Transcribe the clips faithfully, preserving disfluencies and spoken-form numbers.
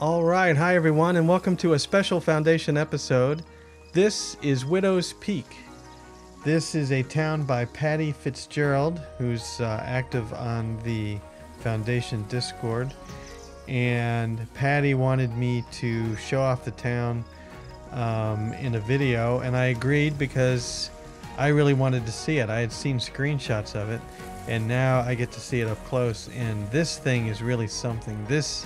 All right, hi everyone, and welcome to a special Foundation episode. This is Widow's Peak. This is a town by Paddy Fitzgerald, who's uh, active on the Foundation Discord. And Paddy wanted me to show off the town um, in a video, and I agreed because I really wanted to see it. I had seen screenshots of it, and now I get to see it up close, and this thing is really something. This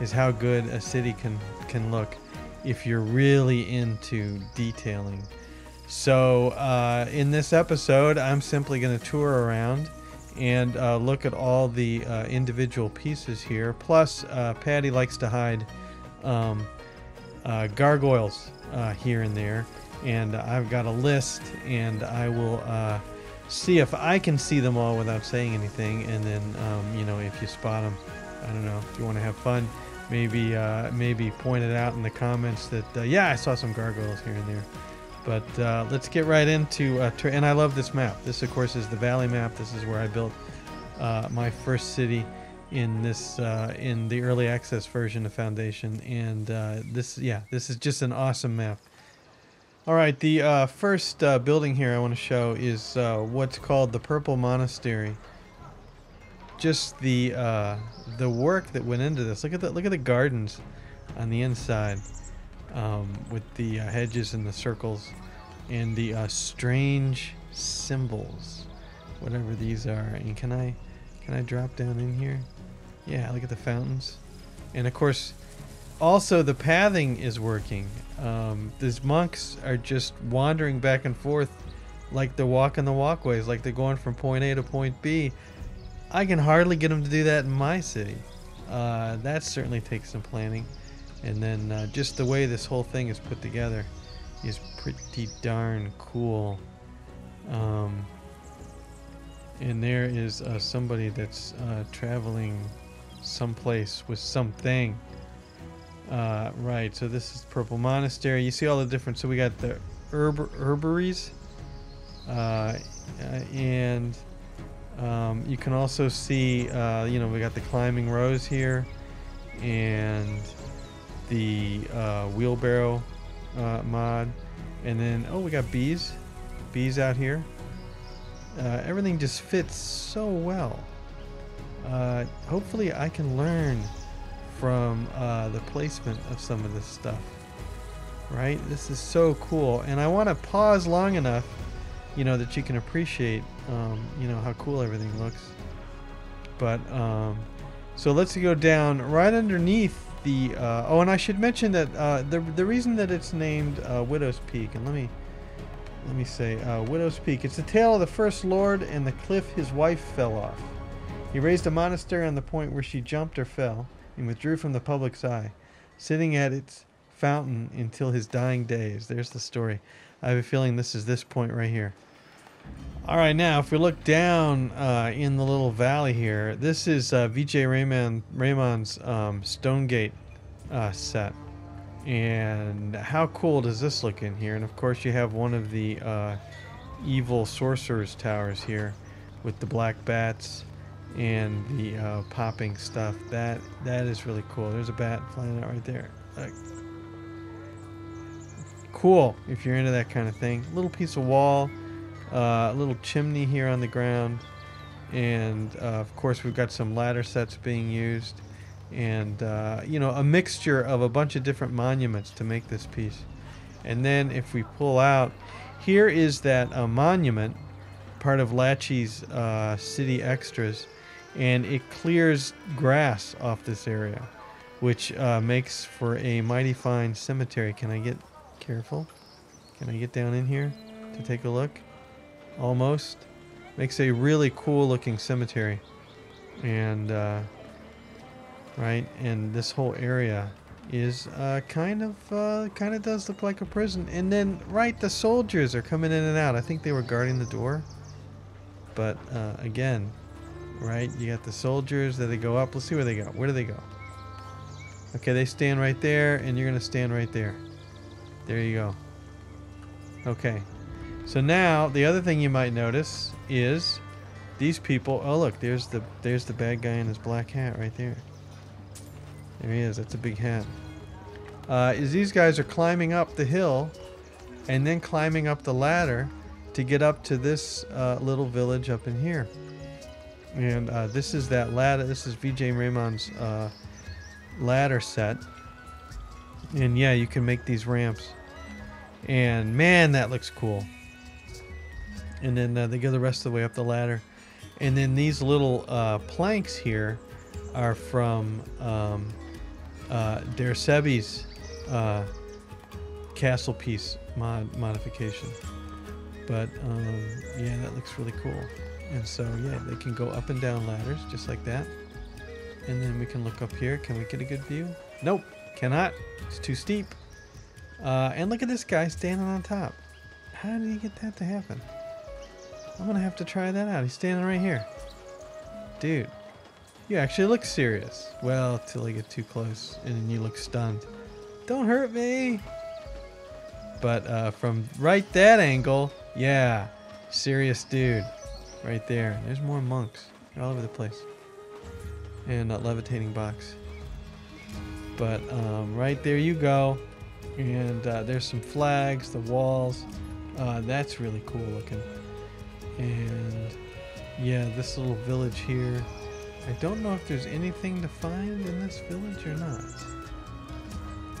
is how good a city can, can look if you're really into detailing. So uh, in this episode, I'm simply going to tour around and uh, look at all the uh, individual pieces here. Plus, uh, Paddy likes to hide um, uh, gargoyles uh, here and there. And I've got a list, and I will uh, see if I can see them all without saying anything. And then, um, you know, if you spot them, I don't know, if you want to have fun, maybe uh, maybe point it out in the comments that, uh, yeah, I saw some gargoyles here and there. But uh, let's get right into, uh, and I love this map. This, of course, is the Valley map. This is where I built uh, my first city in this uh, in the early access version of Foundation. And uh, this, yeah, this is just an awesome map. All right, the uh, first uh, building here I want to show is uh, what's called the Purple Monastery. Just the uh, the work that went into this. Look at the look at the gardens on the inside. Um, with the uh, hedges and the circles and the uh, strange symbols, whatever these are. And can I can I drop down in here? Yeah, look at the fountains. And of course, also the pathing is working. Um, these monks are just wandering back and forth like they're walking the walkways, like they're going from point A to point B. I can hardly get them to do that in my city. Uh, that certainly takes some planning. And then uh, just the way this whole thing is put together is pretty darn cool. Um, and there is uh, somebody that's uh, traveling someplace with something. Uh, right, so this is Purple Monastery. You see all the different, so we got the herb herbaries. Uh, and um, you can also see, uh, you know, we got the climbing rose here. And the uh, wheelbarrow uh, mod, and then oh, we got bees bees out here. Uh, everything just fits so well. Uh, hopefully I can learn from uh, the placement of some of this stuff. Right, this is so cool, and I want to pause long enough, you know, that you can appreciate um, you know, how cool everything looks. But um, so let's go down right underneath the uh, oh, and I should mention that uh, the the reason that it's named uh, Widow's Peak, and let me let me say uh, Widow's Peak. It's the tale of the first lord and the cliff his wife fell off. He raised a monastery on the point where she jumped or fell, and withdrew from the public's eye, sitting at its fountain until his dying days. There's the story. I have a feeling this is this point right here. All right, now if we look down uh, in the little valley here, this is uh, V J Rayman, Raymond's um, Stonegate uh, set, and how cool does this look in here? And of course, you have one of the uh, evil sorcerer's towers here, with the black bats and the uh, popping stuff. That that is really cool. There's a bat flying out right there. Like, cool if you're into that kind of thing. Little piece of wall. Uh, a little chimney here on the ground, and uh, of course we've got some ladder sets being used, and uh, you know, a mixture of a bunch of different monuments to make this piece. And then if we pull out, here is that uh, monument, part of Latchy's uh, City Extras, and it clears grass off this area, which uh, makes for a mighty fine cemetery. Can I get careful? Can I get down in here to take a look? Almost makes a really cool looking cemetery, and uh, right, and this whole area is uh, kind of uh, kind of does look like a prison. And then right, the soldiers are coming in and out. I think they were guarding the door, but uh, again, right, you got the soldiers that they go up. Let's see where they go. Where do they go? Okay, they stand right there, and you're gonna stand right there. There you go. Okay. So now the other thing you might notice is these people. Oh look, there's the there's the bad guy in his black hat right there. There he is. That's a big hat. Uh, is these guys are climbing up the hill and then climbing up the ladder to get up to this uh, little village up in here. And uh, this is that ladder. This is V J Raymond's uh, ladder set. And yeah, you can make these ramps. And man, that looks cool. And then uh, they go the rest of the way up the ladder. And then these little uh, planks here are from um, uh, Dersebi's uh, castle piece mod modification. But um, yeah, that looks really cool. And so yeah, they can go up and down ladders just like that. And then we can look up here. Can we get a good view? Nope, cannot. It's too steep. Uh, and look at this guy standing on top. How did he get that to happen? I'm gonna have to try that out. He's standing right here. Dude, you actually look serious. Well, till I get too close and then you look stunned. Don't hurt me. But uh, from right that angle, yeah, serious dude right there. There's more monks. They're all over the place. And that levitating box. But um, right there you go. And uh, there's some flags, the walls. Uh, that's really cool looking. And yeah, this little village here. I don't know if there's anything to find in this village or not.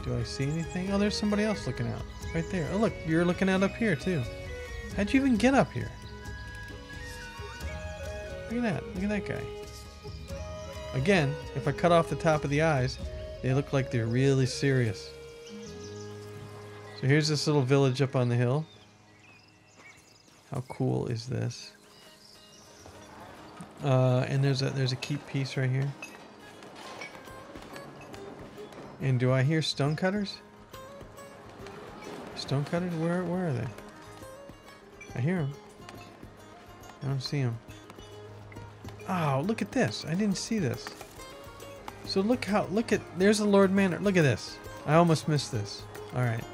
Do I see anything? Oh, there's somebody else looking out right there. Oh look, you're looking out up here too. How'd you even get up here? Look at that. Look at that guy. Again, if I cut off the top of the eyes, they look like they're really serious. So here's this little village up on the hill. How cool is this? Uh, and there's a there's a keep piece right here. And do I hear stonecutters? Stonecutters? Where where are they? I hear them. I don't see them. Oh, look at this! I didn't see this. So look how look at there's a Lord Manor. Look at this! I almost missed this. All right.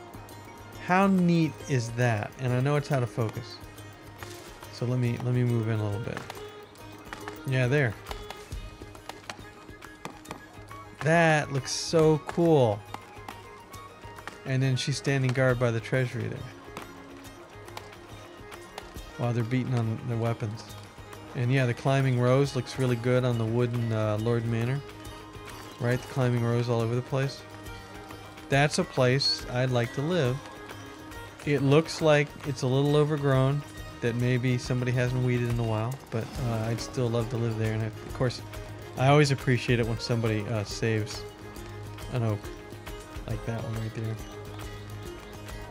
How neat is that? And I know it's out of focus. So let me let me move in a little bit. Yeah, there. That looks so cool. And then she's standing guard by the treasury there. While they're beating on their weapons. And yeah, the climbing rose looks really good on the wooden uh, Lord Manor. Right, the climbing rose all over the place. That's a place I'd like to live. It looks like it's a little overgrown. That maybe somebody hasn't weeded in a while, but uh, I'd still love to live there. And I, of course, I always appreciate it when somebody uh, saves an oak, like that one right there.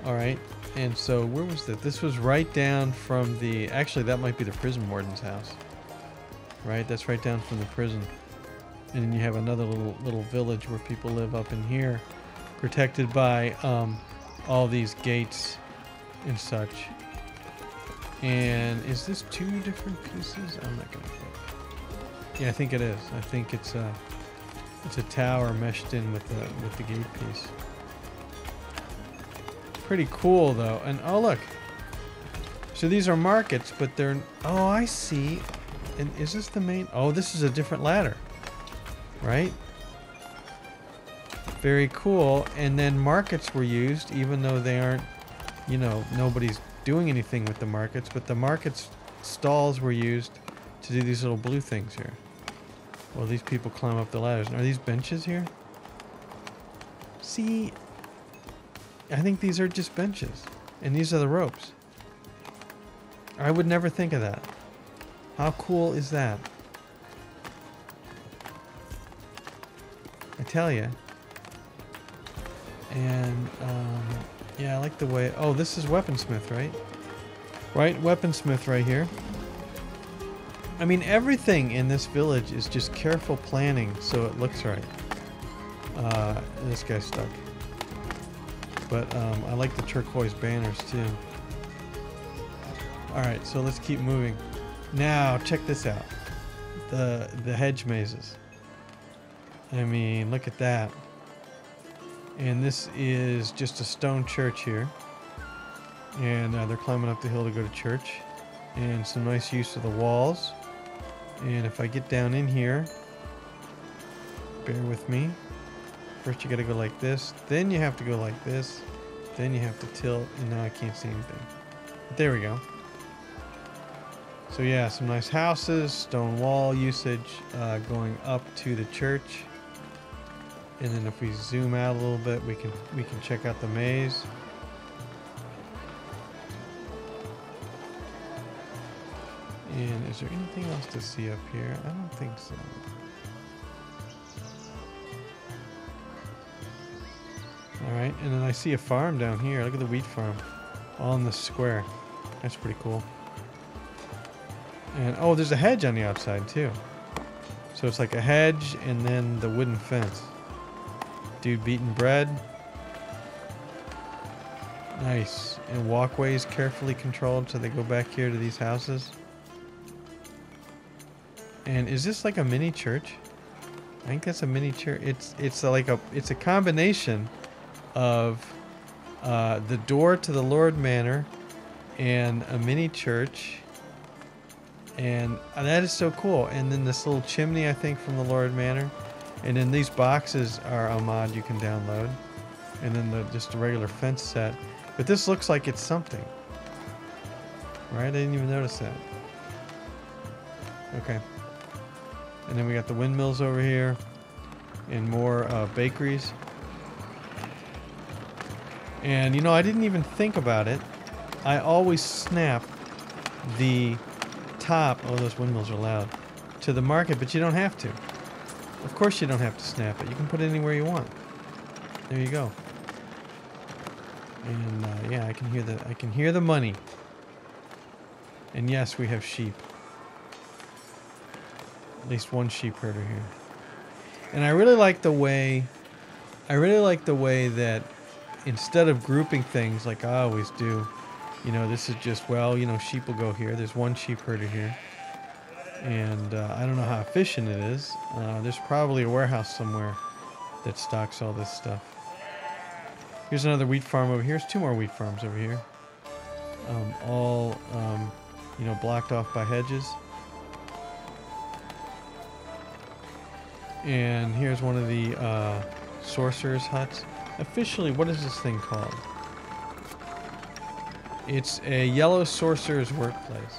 All right, and so where was that? This was right down from the, actually that might be the prison warden's house, right? That's right down from the prison. And then you have another little little village where people live up in here, protected by um, all these gates and such. And is this two different pieces? I'm not gonna think. Yeah, I think it is. I think it's a it's a tower meshed in with the with the gate piece. Pretty cool though. And oh look. So these are markets, but they're oh I see. And is this the main? Oh, this is a different ladder, right? Very cool. And then markets were used, even though they aren't. You know, nobody's doing anything with the markets, but the markets stalls were used to do these little blue things here. Well, these people climb up the ladders. Are these benches here? See, I think these are just benches, and these are the ropes. I would never think of that. How cool is that? I tell you. And um yeah, I like the way... Oh, this is Weaponsmith, right? Right, Weaponsmith right here. I mean, everything in this village is just careful planning so it looks right. Uh, this guy's stuck. But um, I like the turquoise banners, too. Alright, so let's keep moving. Now, check this out. The, the hedge mazes. I mean, look at that. And this is just a stone church here. And uh, they're climbing up the hill to go to church. And some nice use of the walls. And if I get down in here, bear with me. First you gotta go like this, then you have to go like this, then you have to tilt, and now I can't see anything. But there we go. So yeah, some nice houses, stone wall usage, uh, going up to the church. And then if we zoom out a little bit, we can we can check out the maze. And is there anything else to see up here? I don't think so. All right, and then I see a farm down here. Look at the wheat farm on the square. That's pretty cool. And oh, there's a hedge on the outside too. So it's like a hedge and then the wooden fence. Dude beating bread. Nice. And walkways carefully controlled so they go back here to these houses. And is this like a mini church? I think that's a mini church. It's it's like a it's a combination of uh, the door to the Lord Manor and a mini church. And that is so cool. And then this little chimney, I think, from the Lord Manor. And then these boxes are a mod you can download. And then the, just a regular fence set. But this looks like it's something. Right? I didn't even notice that. Okay. And then we got the windmills over here. And more uh, bakeries. And, you know, I didn't even think about it. I always snap the... top, oh those windmills are loud, to the market, but you don't have to. Of course you don't have to snap it. You can put it anywhere you want. There you go. And uh, yeah, I can hear the I can hear the money. And yes, we have sheep. At least one sheep herder here. And I really like the way I really like the way that instead of grouping things like I always do, you know, this is just, well, you know, sheep will go here. There's one sheep herder here. And uh, I don't know how efficient it is. Uh, there's probably a warehouse somewhere that stocks all this stuff. Here's another wheat farm over here. There's two more wheat farms over here. Um, all, um, you know, blocked off by hedges. And here's one of the uh, sorcerer's huts. Officially, what is this thing called? It's a yellow sorcerer's workplace.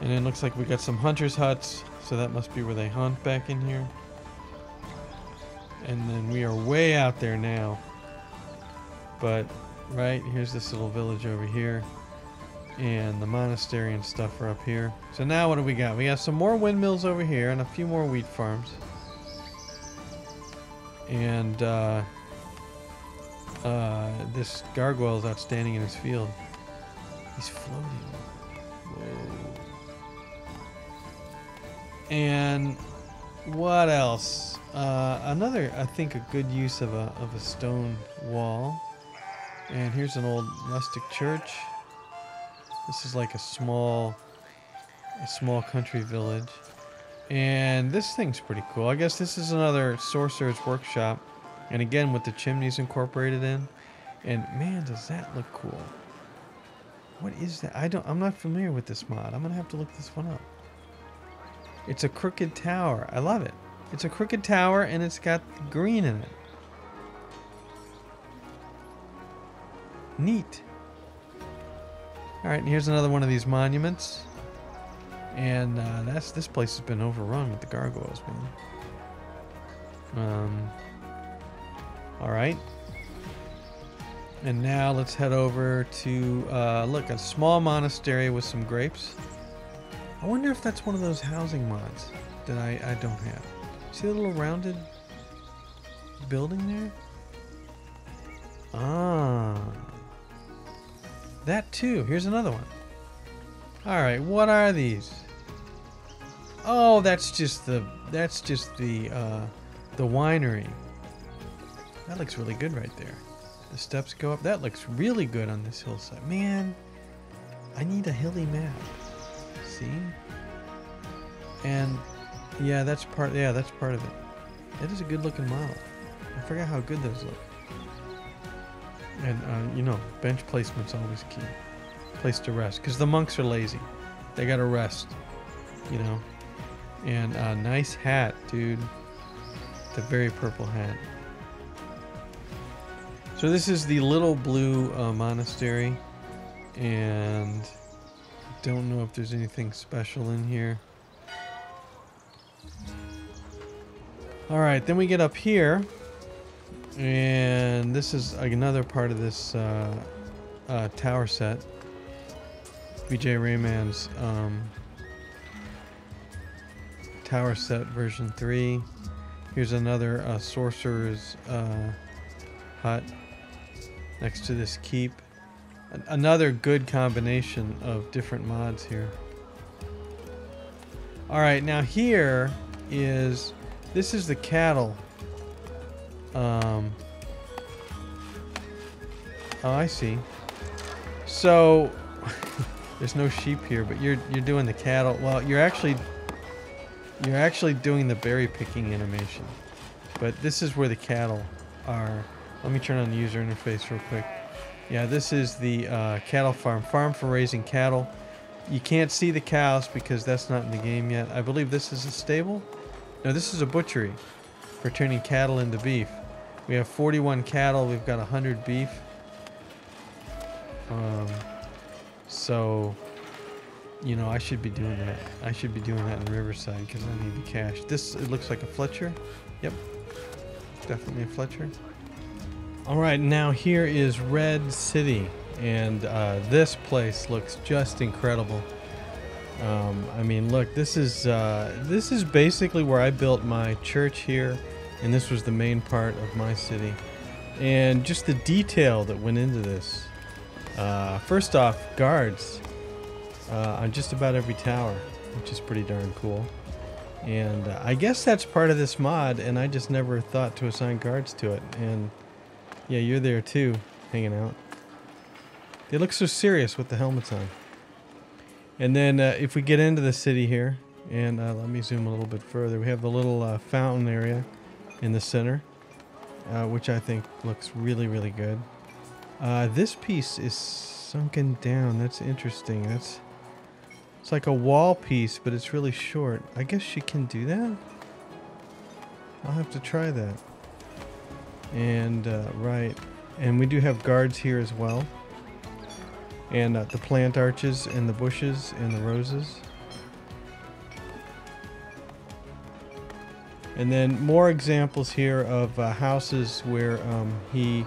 And it looks like we got some hunter's huts, so that must be where they hunt back in here. And then we are way out there now. But, right, here's this little village over here. And the monastery and stuff are up here. So now what do we got? We got some more windmills over here and a few more wheat farms. And uh, uh, this gargoyle is out standing in his field. He's floating. Whoa. And what else? Uh, another, I think, a good use of a, of a stone wall. And here's an old rustic church. This is like a small, a small country village. And this thing's pretty cool. I guess this is another sorcerer's workshop. And again, with the chimneys incorporated in. And man, does that look cool. What is that? I don't, I'm not familiar with this mod. I'm going to have to look this one up. It's a crooked tower. I love it. It's a crooked tower and it's got green in it. Neat. All right, and here's another one of these monuments. And uh, that's this place has been overrun with the gargoyles, man. Um, all right. And now let's head over to, uh, look, a small monastery with some grapes. I wonder if that's one of those housing mods that I, I don't have. See the little rounded building there? Ah. That too. Here's another one. All right, what are these? Oh, that's just the, that's just the, uh, the winery. That looks really good right there. The steps go up. That looks really good on this hillside. Man, I need a hilly map. See? And yeah, that's part yeah, that's part of it. That is a good looking model. I forgot how good those look. And uh, you know, bench placement's always key. Place to rest. Because the monks are lazy. They gotta rest. You know? And a uh, nice hat, dude. The very purple hat. So this is the Little Blue uh, Monastery, and I don't know if there's anything special in here. All right, then we get up here, and this is another part of this uh, uh, tower set. B J Rayman's um, tower set version three. Here's another uh, sorcerer's uh, hut next to this keep. An another good combination of different mods here. All right, now here is this is the cattle. Um, oh, I see. So there's no sheep here, but you're you're doing the cattle. Well, you're actually. You're actually doing the berry picking animation, but this is where the cattle are. Let me turn on the user interface real quick. Yeah, this is the uh, cattle farm, farm for raising cattle. You can't see the cows because that's not in the game yet. I believe this is a stable. No, this is a butchery for turning cattle into beef. We have forty-one cattle. We've got one hundred beef. Um, so... You know, I should be doing that. I should be doing that in Riverside because I need the cash. This, it looks like a Fletcher. Yep. Definitely a Fletcher. All right, now here is Red City. And uh, this place looks just incredible. Um, I mean, look, this is, uh, this is basically where I built my church here. And this was the main part of my city. And just the detail that went into this. Uh, first off, guards. Uh, on just about every tower, which is pretty darn cool. And uh, I guess that's part of this mod, and I just never thought to assign guards to it. And yeah, you're there too, hanging out. They look so serious with the helmets on. And then uh, if we get into the city here, and uh, let me zoom a little bit further, we have the little uh, fountain area in the center, uh, which I think looks really, really good. Uh, this piece is sunken down. That's interesting. That's It's like a wall piece, but it's really short. I guess she can do that? I'll have to try that. And, uh, right. And we do have guards here as well. And uh, the plant arches and the bushes and the roses. And then more examples here of uh, houses where um, he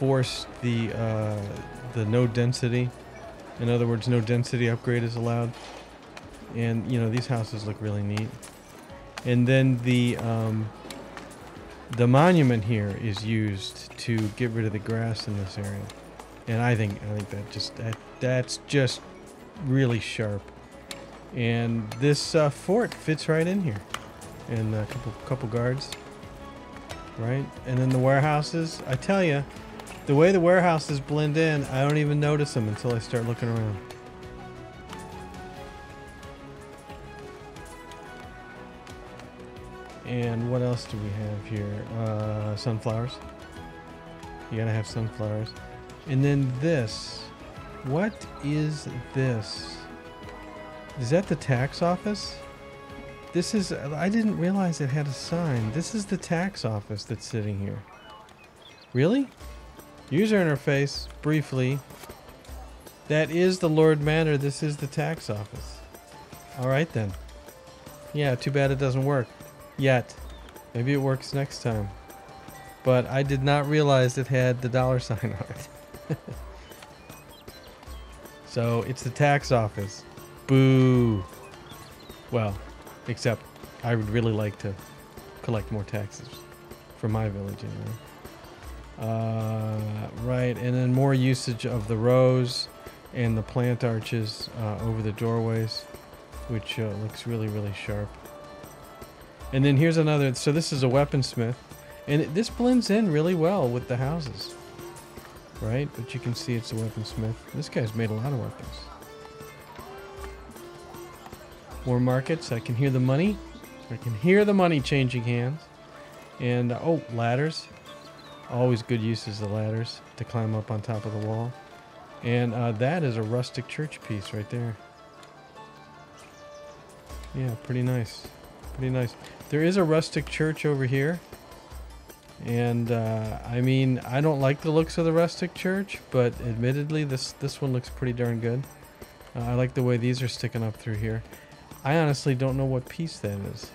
forced the, uh, the no density. In other words, no density upgrade is allowed. And, you know, these houses look really neat. And then the, um, the monument here is used to get rid of the grass in this area. And I think, I think that just, that, that's just really sharp. And this uh, fort fits right in here. And a couple, couple guards, right? And then the warehouses, I tell you, the way the warehouses blend in, I don't even notice them until I start looking around. And what else do we have here? Uh, sunflowers. You gotta have sunflowers. And then this. What is this? Is that the tax office? This is... I didn't realize it had a sign. This is the tax office that's sitting here. Really? User interface, briefly. That is the Lord Manor. This is the tax office. All right, then. Yeah, too bad it doesn't work. Yet. Maybe it works next time. But I did not realize it had the dollar sign on it. So, it's the tax office. Boo. Well, except I would really like to collect more taxes for my village, anyway. Uh, right, and then more usage of the rows and the plant arches uh, over the doorways, which uh, looks really, really sharp. And then here's another, so this is a weaponsmith, and it, this blends in really well with the houses, right? But you can see it's a weaponsmith. This guy's made a lot of weapons. More markets. I can hear the money. I can hear the money changing hands. And, uh, oh, ladders. Always good uses of ladders to climb up on top of the wall. And uh, that is a rustic church piece right there. Yeah, pretty nice. Pretty nice. There is a rustic church over here. And uh, I mean, I don't like the looks of the rustic church, but admittedly this this one looks pretty darn good. uh, I like the way these are sticking up through here. I honestly don't know what piece that is.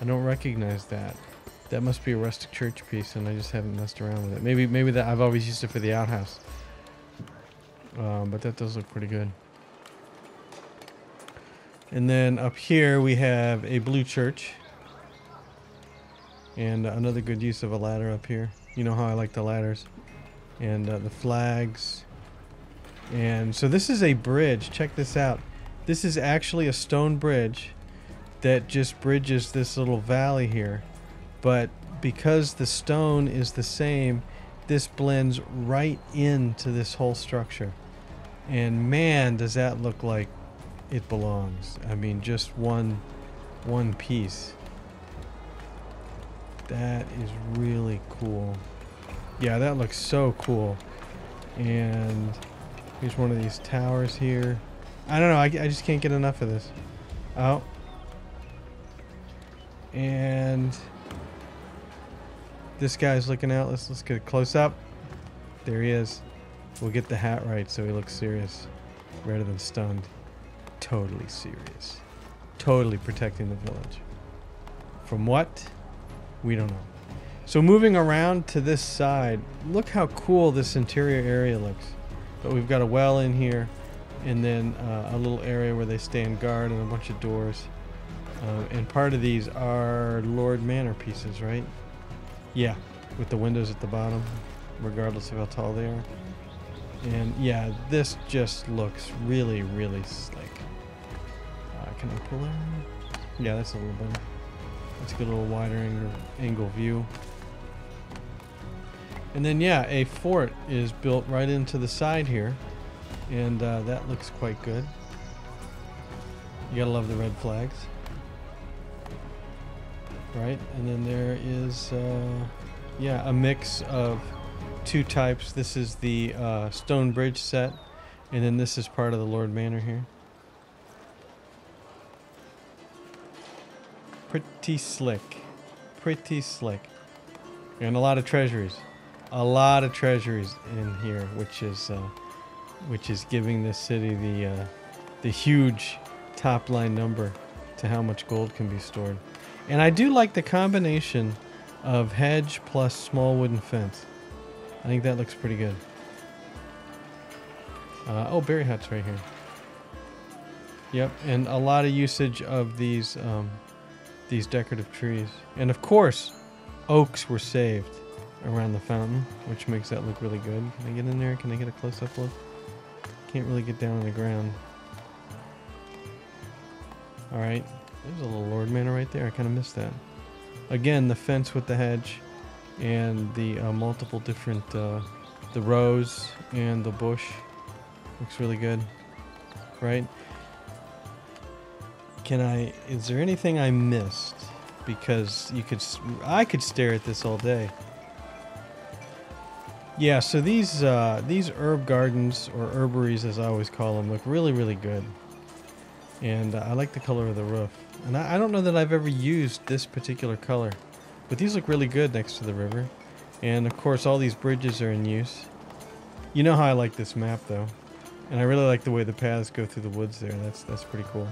I don't recognize that. That must be a rustic church piece, and I just haven't messed around with it. Maybe maybe that I've always used it for the outhouse. Um, but that does look pretty good. And then up here we have a blue church. And another good use of a ladder up here. You know how I like the ladders. And uh, the flags. And so this is a bridge. Check this out. This is actually a stone bridge that just bridges this little valley here. But because the stone is the same, this blends right into this whole structure. And man, does that look like it belongs. I mean, just one one piece. That is really cool. Yeah, that looks so cool. And here's one of these towers here. I don't know, I, I just can't get enough of this. Oh. And this guy's looking out. Let's let's get a close up. There he is. We'll get the hat right so he looks serious rather than stunned. Totally serious. Totally protecting the village. From what? We don't know. So moving around to this side, look how cool this interior area looks. But we've got a well in here, and then uh, a little area where they stand guard, and a bunch of doors. Uh, and part of these are Lord Manor pieces, right? Yeah, with the windows at the bottom, regardless of how tall they are. And yeah, this just looks really, really slick. Uh, can I pull it? Yeah, that's a little better. Let's get a little wider angle, angle view. And then yeah, a fort is built right into the side here. And uh, that looks quite good. You gotta love the red flags. Right, and then there is uh, yeah, a mix of two types. This is the uh, stone bridge set, and then this is part of the Lord Manor here. Pretty slick, pretty slick. And a lot of treasuries, a lot of treasuries in here, which is uh, which is giving this city the uh, the huge top line number to how much gold can be stored. And I do like the combination of hedge plus small wooden fence. I think that looks pretty good. Uh, oh, berry hut's right here. Yep, and a lot of usage of these um, these decorative trees. And of course, oaks were saved around the fountain, which makes that look really good. Can I get in there? Can I get a close-up look? Can't really get down on the ground. All right. There's a little Lord Manor right there. I kind of missed that. Again, the fence with the hedge, and the uh, multiple different, uh, the rose and the bush. Looks really good, right? Can I? Is there anything I missed? Because you could, I could stare at this all day. Yeah. So these uh, these herb gardens, or herbaries, as I always call them, look really, really good. And uh, I like the color of the roof. And I, I don't know that I've ever used this particular color, but these look really good next to the river. And of course, all these bridges are in use. You know how I like this map, though. And I really like the way the paths go through the woods there. That's that's pretty cool.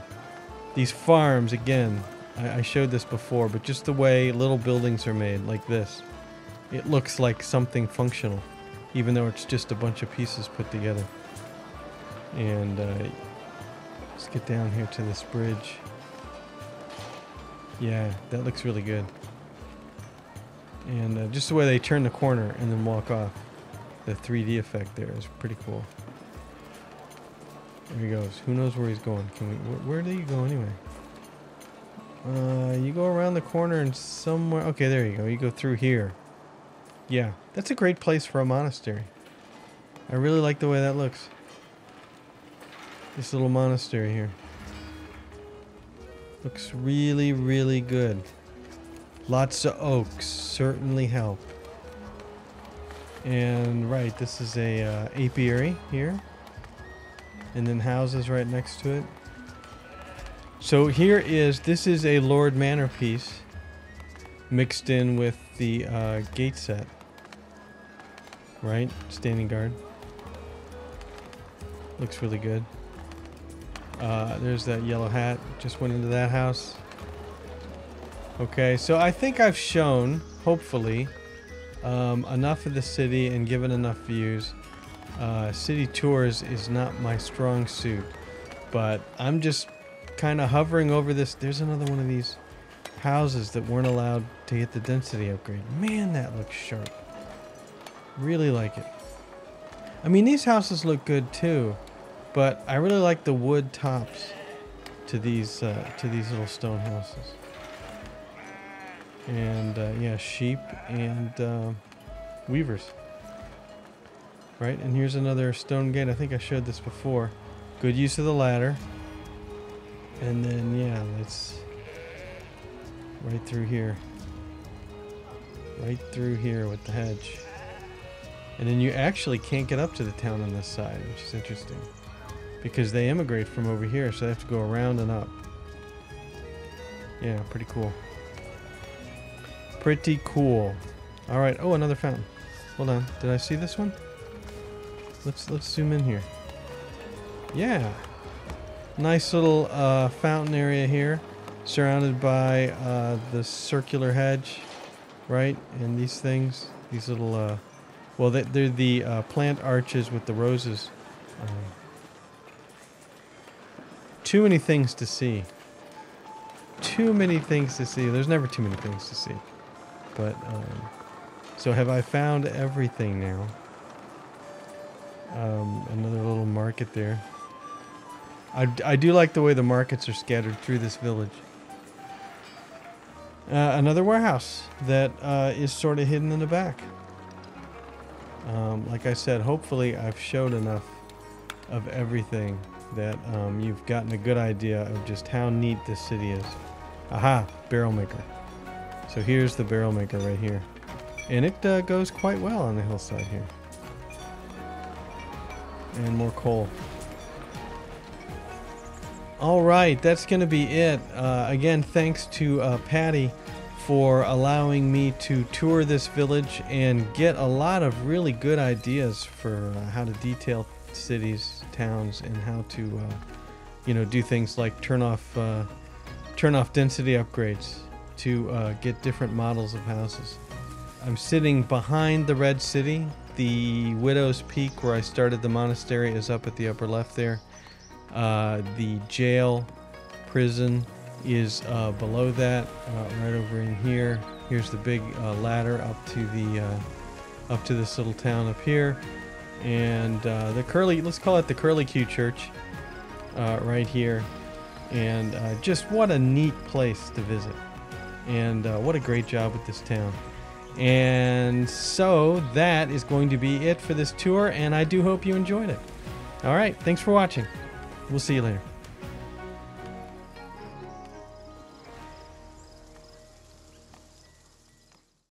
These farms, again, I, I showed this before, but just the way little buildings are made, like this. It looks like something functional, even though it's just a bunch of pieces put together. And uh, let's get down here to this bridge. Yeah, that looks really good. And uh, just the way they turn the corner and then walk off, the three D effect there is pretty cool. There he goes. Who knows where he's going? Can we? Wh where do you go anyway? Uh, you go around the corner and somewhere. Okay, there you go. You go through here. Yeah, that's a great place for a monastery. I really like the way that looks. This little monastery here looks really, really good. Lots of oaks certainly help. And right, this is a uh, apiary here, and then houses right next to it. So here is this is a Lord Manor piece, mixed in with the uh, gate set, right? Standing guard. Looks really good. Uh, there's that yellow hat. Just went into that house. Okay, so I think I've shown, hopefully, um, enough of the city and given enough views. Uh, city tours is not my strong suit, but I'm just kind of hovering over this. There's another one of these houses that weren't allowed to hit the density upgrade. Man, that looks sharp. Really like it. I mean, these houses look good too, but I really like the wood tops to these uh, to these little stone houses. And uh, yeah, sheep and uh, weavers. Right, and here's another stone gate. I think I showed this before. Good use of the ladder. And then yeah, let's right through here. Right through here with the hedge. And then you actually can't get up to the town on this side, which is interesting. Because they immigrate from over here, so they have to go around and up. Yeah, pretty cool. Pretty cool. Alright, oh, another fountain. Hold on, did I see this one? Let's let's zoom in here. Yeah. Nice little uh, fountain area here, surrounded by uh, the circular hedge, right? And these things, these little, uh, well, they, they're the uh, plant arches with the roses. Uh, too many things to see. Too many things to see. There's never too many things to see. But, um, so have I found everything now? Um, another little market there. I, I do like the way the markets are scattered through this village. Uh, another warehouse that uh, is sort of hidden in the back. Um, like I said, hopefully I've showed enough of everything that um, you've gotten a good idea of just how neat this city is. Aha! Barrel maker. So here's the barrel maker right here. And it uh, goes quite well on the hillside here. And more coal. Alright, that's going to be it. Uh, again, thanks to uh, Paddy for allowing me to tour this village and get a lot of really good ideas for uh, how to detail cities, towns, and how to uh, you know, do things like turn off, uh, turn off density upgrades to uh, get different models of houses. I'm sitting behind the Red City. The Widow's Peak, where I started the monastery, is up at the upper left there. Uh, the jail, prison, is uh, below that, uh, right over in here. Here's the big uh, ladder up to the uh, up to this little town up here, and uh, the curly, let's call it the Curly Q Church, uh, right here. And uh, just what a neat place to visit, and uh, what a great job with this town. And so that is going to be it for this tour, and I do hope you enjoyed it. All right, thanks for watching. We'll see you later.